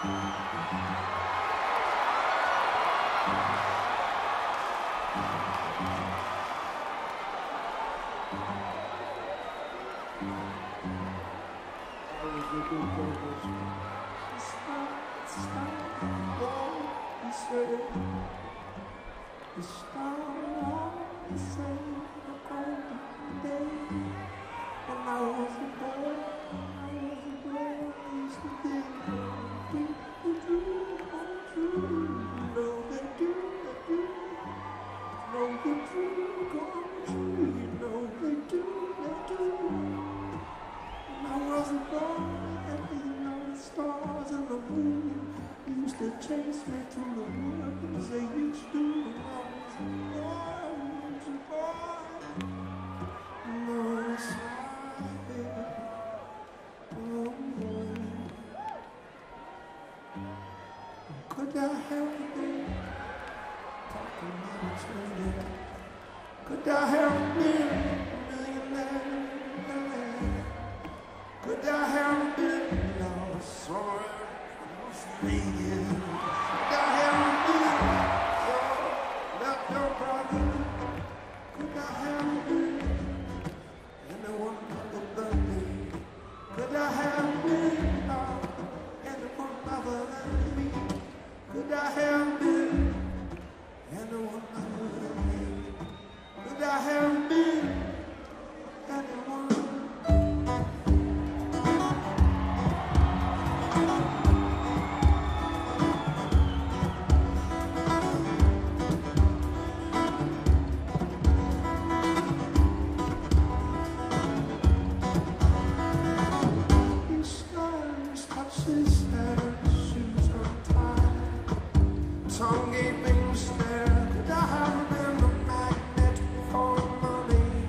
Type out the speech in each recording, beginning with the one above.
Tongue gaping stare. Could I have been a magnet for money?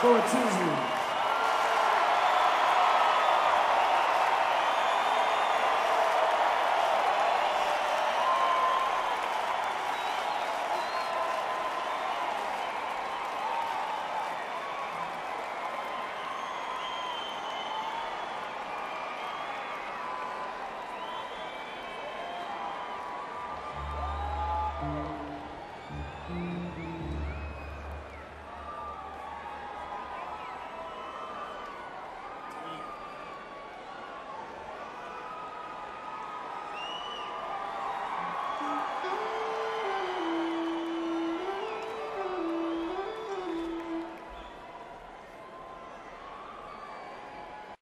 for a Tuesday.